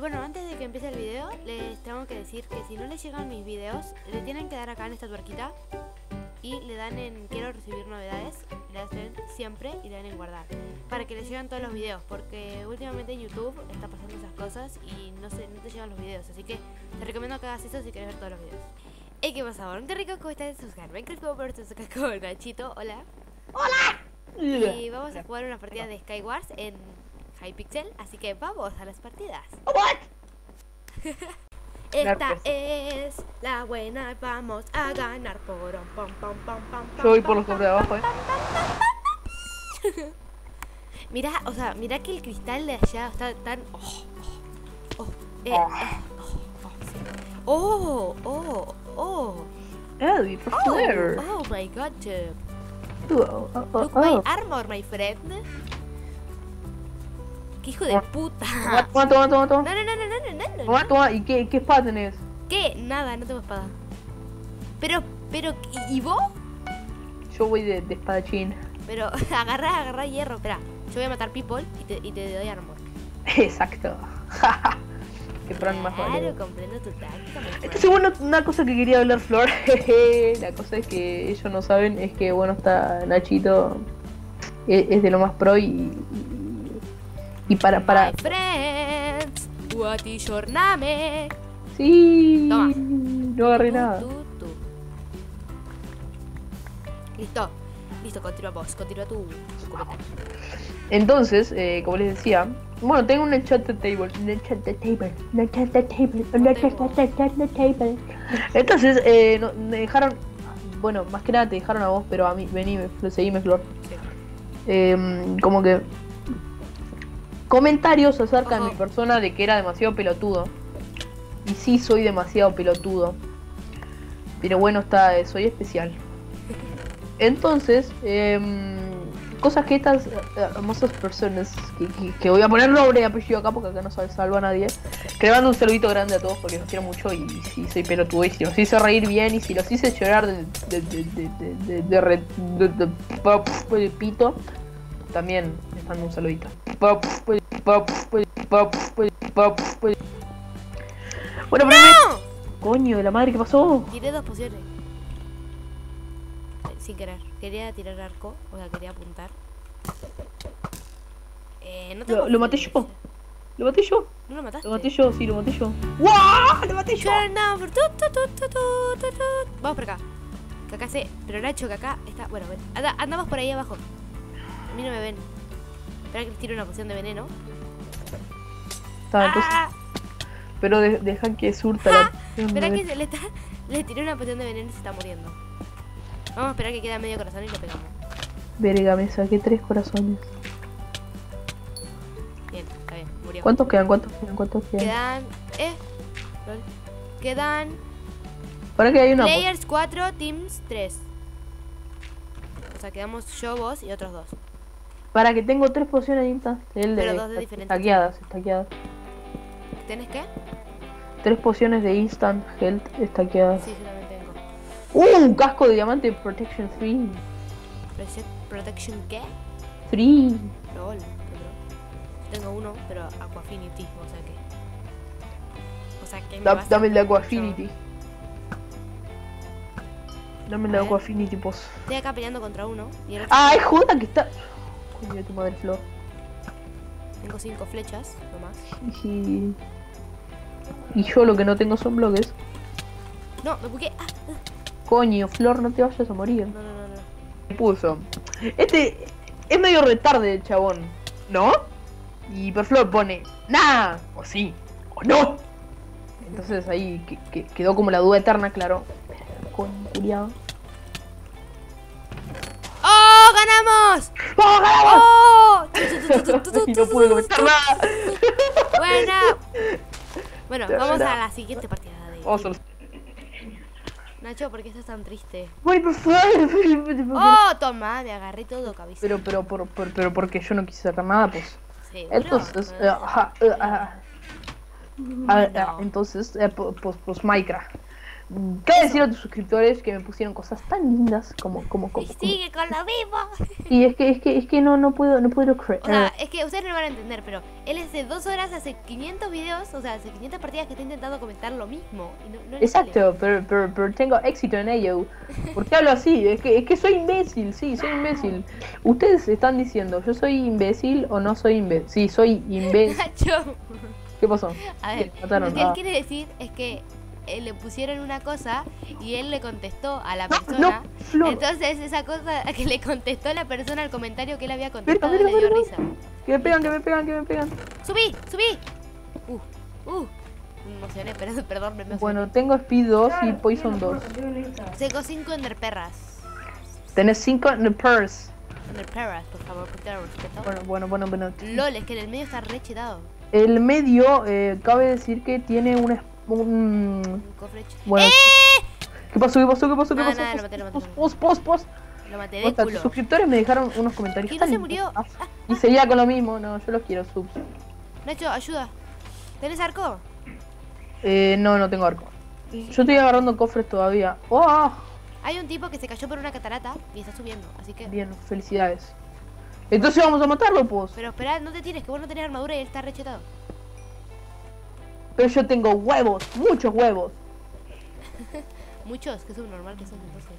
Bueno, antes de que empiece el video les tengo que decir que si no les llegan mis videos le tienen que dar acá en esta tuerquita y le dan en quiero recibir novedades, le hacen siempre y le dan en guardar para que les lleguen todos los videos, porque últimamente en YouTube está pasando esas cosas y no te llegan los videos, así que te recomiendo que hagas eso si quieres ver todos los videos. Hey, ¿qué pasa? Bueno, qué rico, ¿cómo estás? Suscríbete, creo que por acá con Nachito, hola. ¡Hola! Y vamos a jugar una partida de Sky Wars en Hypixel, así que vamos a las partidas. ¿Qué? Esta es la buena, vamos a ganar. Yo voy por los cofres de abajo, Mirá, o sea, mirá que el cristal de allá está tan... Oh my god, look my armor, my friend. ¡Qué hijo de puta! Toma. No. Toma. ¿Y qué espada tenés? ¿Qué? Nada, no tengo espada. Pero, ¿y vos? Yo voy de espadachín. Pero, agarrá hierro, espera. Yo voy a matar people y te doy armor. Exacto. Qué plan más malo. Claro, comprendo tu táctica. Esto es bueno, una cosa que quería hablar, Flor. La cosa es que ellos no saben, es que, bueno, está Nachito. Es de lo más pro y para... My friends, what is your name? Sí. Toma. No agarré nada. Listo, continúa tu comentario. Entonces, como les decía, bueno, tengo un enchanted table. Entonces, me dejaron, bueno, más que nada te dejaron a vos, pero a mí, seguime, Flor. Sí. Como que comentarios acerca de mi persona de que era demasiado pelotudo. Y sí, soy demasiado pelotudo. Pero bueno, soy especial. Entonces, cosas que estas hermosas personas que voy a poner nombre y apellido acá porque acá no salvo a nadie. Que le mando un saludito grande a todos porque los quiero mucho. Y si soy pelotudo, y si los hice reír bien, y si los hice llorar de pito, también les mando un saludito. Bueno, ¡no! Pero... coño de la madre, ¿qué pasó? Tiré dos pociones. Sin querer. Quería tirar arco, o sea, quería apuntar. No tengo lo maté yo. ¿Lo maté yo? ¿No lo mataste? Lo maté yo, sí, lo maté yo. ¡Wow! ¡Lo maté yo! Vamos por acá. Que acá se... Pero Nacho, que acá está... Bueno, ven. Andamos por ahí abajo. A mí no me ven. Espera que les tiro una poción de veneno. Pero dejan que surta la... Espera que le tiré una poción de veneno y se está muriendo. Vamos a esperar que queda medio corazón y lo pegamos. Verga, me saqué 3 corazones. Bien, está bien, murió. ¿Cuántos quedan? Quedan... Para que hay una... Players 4, Teams 3. O sea, quedamos yo, vos y otros 2. Para que tengo 3 pociones distintas. Pero 2 de diferentes. Estaqueadas. ¿Tienes qué? 3 pociones de instant health estaqueadas. Sí, yo también tengo. ¡Un casco de diamante Protection 3! ¿Protection qué? 3. LOL, tengo uno, pero Aquafinity, o sea que dame el Aquafinity. Dame el Aquafinity, pos. Estoy acá peleando contra uno. ¡Ay, joda que está! Coño, tu madre, Flor. Tengo 5 flechas, nomás. Y yo lo que no tengo son bloques. No, me buqué. Coño, Flor, no te vayas a morir. No. Me puso. Este es medio retarde, chabón, ¿no? Y por Flor pone, ¡nah! O sí, o no. Entonces ahí quedó como la duda eterna, claro. Coño, curiado. ¡Oh, ganamos! ¡Oh, ganamos! Y no pude comentar nada. Bueno, vamos a la siguiente partida de... Nacho, ¿por qué estás tan triste? ¡Oh, toma! Me agarré todo, cabeza. Pero porque yo no quise sacar nada, pues. Sí, entonces... Entonces, pues Minecraft. Cabe decir a tus suscriptores que me pusieron cosas tan lindas como. Y sigue con lo mismo. Y es que no puedo creer. O sea, es que ustedes no lo van a entender, pero él hace 2 horas, hace 500 videos, o sea, hace 500 partidas que está intentando comentar lo mismo. Y no exacto, pero tengo éxito en ello. ¿Por qué hablo así? Es que soy imbécil, sí, soy imbécil. Ustedes están diciendo, ¿yo soy imbécil o no soy imbécil? Sí, soy imbécil. ¿Qué pasó? A ver, lo que él quiere decir es que le pusieron una cosa y él le contestó a la persona. No. Entonces esa cosa que le contestó la persona al comentario que él había contestado le dio risa. Que me pegan, que me pegan, que me pegan. ¡Subí! Me emocioné, perdón, me emocioné. Bueno, tengo Speed 2 y Poison 2. Tengo 5 enderperras. Tenés 5 enderperras. Enderperras, por favor, por favor, respeto. Bueno. LOL, es que en el medio está re chidado. El medio, cabe decir que tiene un cofre hecho. Bueno, ¿Qué pasó? Lo maté. Lo maté de culo. Los suscriptores me dejaron unos comentarios. ¿Y no se murió? Y seguía con lo mismo. No, yo los quiero, subs. Nacho, ayuda. ¿Tenés arco? No tengo arco. Yo estoy agarrando cofres todavía. ¡Oh! Hay un tipo que se cayó por una catarata y está subiendo, así que... Bien, felicidades. Entonces vamos a matarlo, pues. Pero esperá, no te tires, que vos no tenés armadura y él está rechetado. Pero yo tengo huevos, muchos huevos. Muchos, que es un normal que son entonces.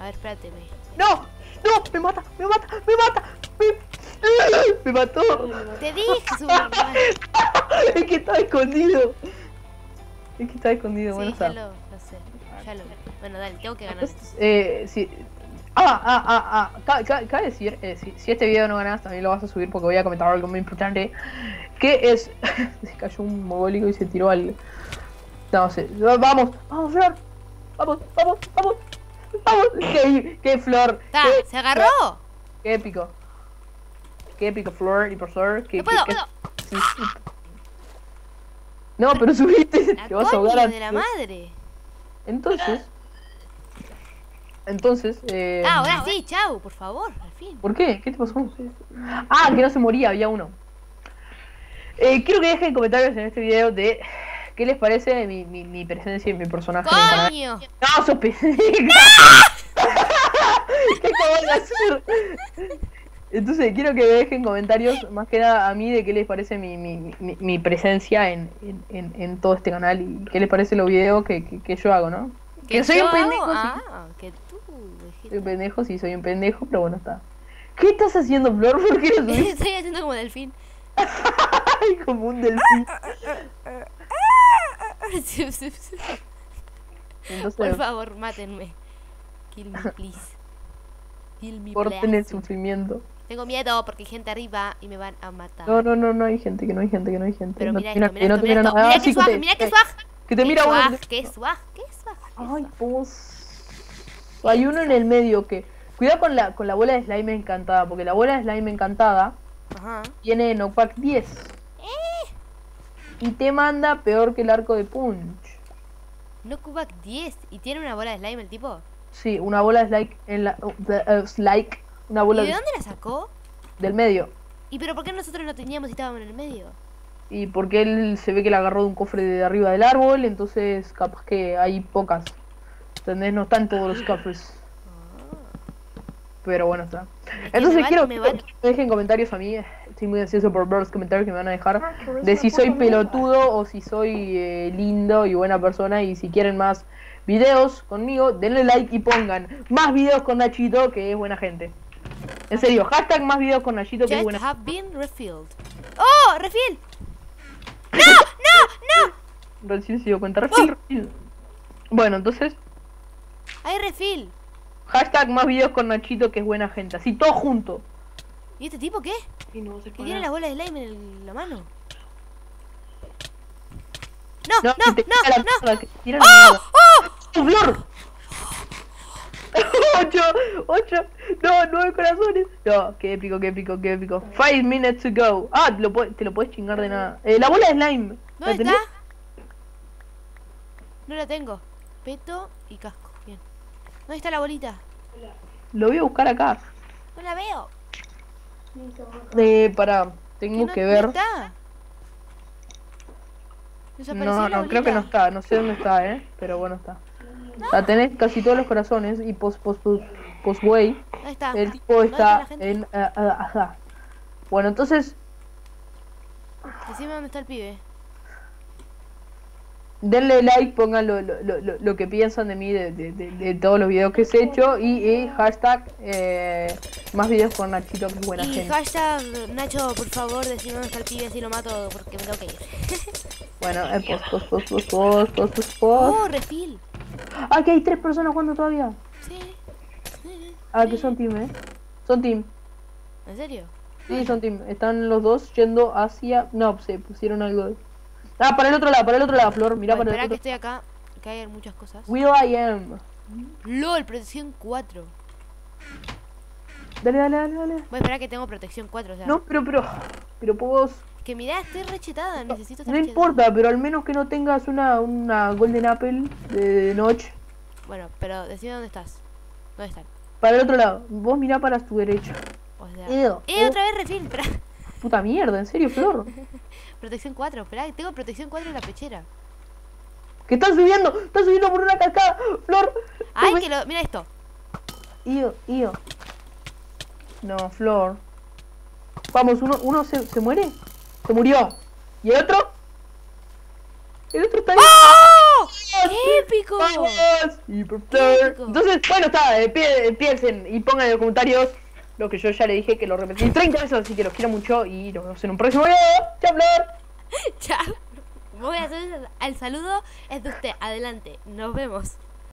A ver, espérate. No, me mató. Te dije que es un normal. Es que estaba escondido. Bueno, ya lo sé. Bueno, dale, tengo que ganar. Entonces, sí. Cabe decir, si este video no ganas, también lo vas a subir porque voy a comentar algo muy importante. Que es... se cayó un mogólico y se tiró al... No sé. Vamos, Flor. Vamos. Qué Flor. Se agarró. Qué épico. Flor y profesor. Que puedo. Sí. No, pero subiste. Te vas a ahogar a... de la madre. Entonces, ahora sí, chau, por favor, al fin. ¿Por qué? ¿Qué te pasó? Que no se moría, había uno. Quiero que dejen comentarios en este video de qué les parece mi presencia y mi personaje. ¡Coño! ¡No, sos pendeja! ¿Qué acabas de hacer? Entonces, quiero que dejen comentarios más que nada a mí de qué les parece mi presencia en todo este canal y qué les parece los videos que yo hago, ¿no? Que soy un pendejo, que tú, soy un pendejo, sí, soy un pendejo, pero bueno, está. ¿Qué estás haciendo, Flor? ¿Por qué no subís? Estoy haciendo como delfín. Como un delfín. Entonces, por favor, mátenme. Kill me, please. Kill me, please. Corten el sufrimiento. Tengo miedo porque hay gente arriba y me van a matar. No hay gente, que no hay gente. Pero mira, mira que swag. Que te mira uno. ¿Qué swag? Ay, pues. Hay uno en el medio que... Cuidado con la bola de slime encantada, porque la bola de slime encantada tiene knockback 10. Y te manda peor que el arco de punch. Knockback 10 y tiene una bola de slime el tipo. Sí, una bola de slime en la slime, una bola. ¿Y de dónde la sacó? Del medio. ¿Y pero por qué nosotros no teníamos y estábamos en el medio? Y porque él se ve que la agarró de un cofre de arriba del árbol, entonces capaz que hay pocas. ¿Entendés? No están todos los cofres. Pero bueno, está. Entonces quiero que me dejen comentarios a mí. Estoy muy ansioso por ver los comentarios que me van a dejar. De si soy pelotudo o si soy lindo y buena persona. Y si quieren más videos conmigo, denle like y pongan más videos con Nachito, que es buena gente. En serio, hashtag más videos con Nachito, que es buena gente. ¡Oh! ¡Refill! ¡No! Recién se dio cuenta. Refill. Bueno, entonces... ¡Hay refill! Hashtag más videos con Nachito, que es buena gente. Así, todo junto. ¿Y este tipo qué? Sí, no, que tiene las bolas de slime en la mano. ¡No! ¡Oh! ¡Flor! 8, no, 9 corazones. No, qué épico. 5 minutes to go. Te lo puedes chingar de nada. La bola de slime. ¿Dónde está? Tenés? No la tengo. Peto y casco. Bien. ¿Dónde está la bolita? Lo voy a buscar acá. No la veo. Pará, tengo que ver. ¿Dónde está? No, creo que no está, no sé dónde está, pero bueno, está. No. O sea, tenés casi todos los corazones y postway. Ahí está. El tipo está en... ajá. Bueno, entonces... Decime dónde está el pibe. Denle like, pongan lo que piensan de mí, de todos los videos que he hecho. Y hashtag más videos con Nachito, que es buena gente. Y hashtag Nacho, por favor, decime dónde está el pibe, si lo mato, porque me tengo que ir. Bueno, post. Oh, refil. Ah, que hay 3 personas jugando todavía. Sí. Ah, que son team, son team. ¿En serio? Sí, son team. Están los dos yendo hacia... No, se pusieron algo de... Ah, para el otro lado, Flor. Mira, para el otro. Espera, que estoy acá, que hay muchas cosas. Will I am. LOL, protección 4. Dale. Voy a esperar que tengo protección 4, o sea. No, pero vos... Que mirá, estoy rechetada, necesito estar rechetada. No importa, pero al menos que no tengas una Golden Apple de noche. Bueno, pero decime dónde estás. ¿Dónde están? Para el otro lado. Vos mirá para tu derecha. O sea... otra vez refiltra. Puta mierda, en serio, Flor. Protección 4, esperá, tengo protección 4 en la pechera. ¡Que están subiendo por una cascada, Flor! ¡Ay, que lo... mira esto! Io. No, Flor. Vamos, uno se muere. Se murió. ¿Y el otro? El otro está... ¡Oh! ¡Épico! ¡Épico! Entonces, bueno, está, piensen y pongan en los comentarios lo que yo ya le dije, que lo repetí 30 veces, así que los quiero mucho y nos vemos en un próximo video. ¡Chao, Flor! ¡Chao! Voy a hacer el saludo, es de usted, adelante, nos vemos.